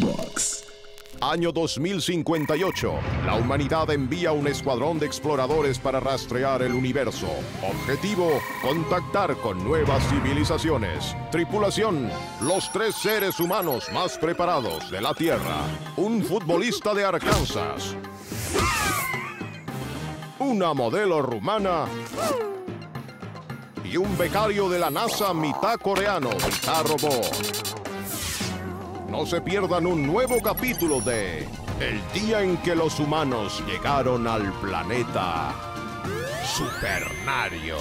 Box. Año 2058. La humanidad envía un escuadrón de exploradores para rastrear el universo. Objetivo: contactar con nuevas civilizaciones. Tripulación: los tres seres humanos más preparados de la Tierra. Un futbolista de Arkansas. Una modelo rumana. Y un becario de la NASA mitad coreano, mitad robot. No se pierdan un nuevo capítulo de El Día en que los Humanos Llegaron al Planeta Supernario.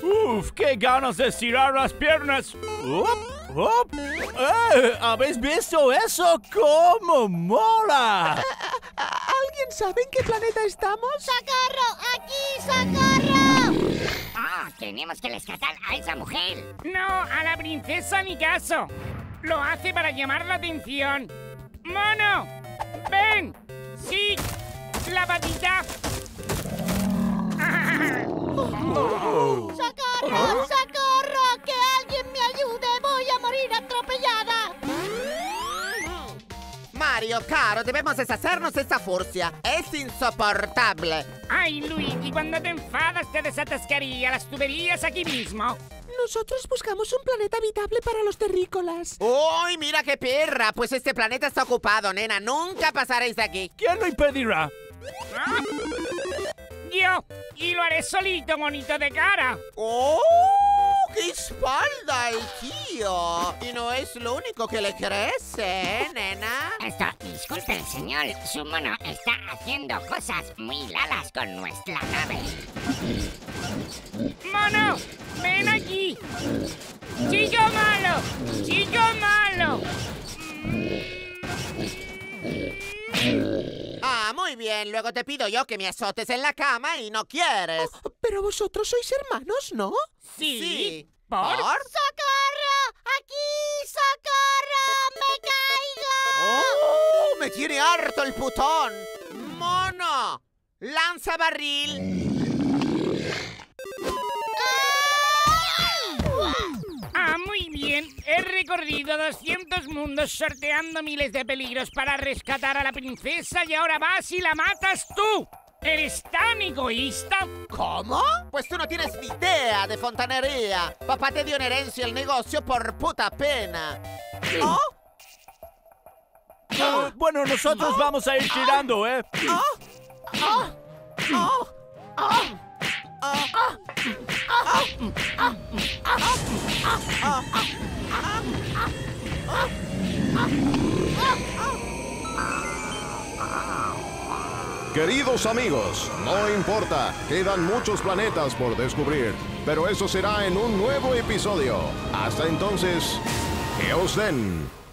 ¡Uf! ¡Qué ganas de estirar las piernas! ¡Op! ¡Op! ¿Habéis visto eso? ¡Cómo mola! ¿Alguien sabe en qué planeta estamos? ¡Socorro! ¡Aquí! ¡Socorro! ¡Ah! ¡Tenemos que rescatar a esa mujer! ¡No! ¡A la princesa ni caso! ¡Lo hace para llamar la atención! ¡Mono! ¡Ven! ¡Sí! ¡La patita! ¡Socorro! ¡Socorro! ¡Que alguien me ayude! ¡Voy a morir atropellada! Mario, caro, debemos deshacernos de esta furcia. ¡Es insoportable! ¡Ay, Luigi! Cuando te enfadas te desatascaría las tuberías aquí mismo. Nosotros buscamos un planeta habitable para los terrícolas. ¡Uy, mira qué perra! Pues este planeta está ocupado, nena. Nunca pasaréis de aquí. ¿Quién lo impedirá? ¿Ah? Yo, y lo haré solito, monito de cara. ¡Oh! ¡Qué espalda el tío! Y no es lo único que le crece, nena. Esto, disculpe, señor. Su mono está haciendo cosas muy lalas con nuestra nave. ¡Mono! ¡Ven aquí! ¡Chico malo! ¡Chico malo! Ah, muy bien. Luego te pido yo que me azotes en la cama y no quieres. Oh, pero vosotros sois hermanos, ¿no? Sí. Sí. ¿Por? ¡Socorro! ¡Aquí! ¡Socorro! ¡Me caigo! ¡Oh! ¡Me tiene harto el putón! ¡Mono! ¡Lanza barril! He recorrido 200 mundos sorteando miles de peligros para rescatar a la princesa y ahora vas y la matas tú. ¿Eres tan egoísta? ¿Cómo? Pues tú no tienes ni idea de fontanería. Papá te dio en herencia el negocio por puta pena. ¿Oh? Bueno, nosotros vamos a ir tirando, ¿eh? Queridos amigos, no importa, quedan muchos planetas por descubrir, pero eso será en un nuevo episodio. Hasta entonces, que os den.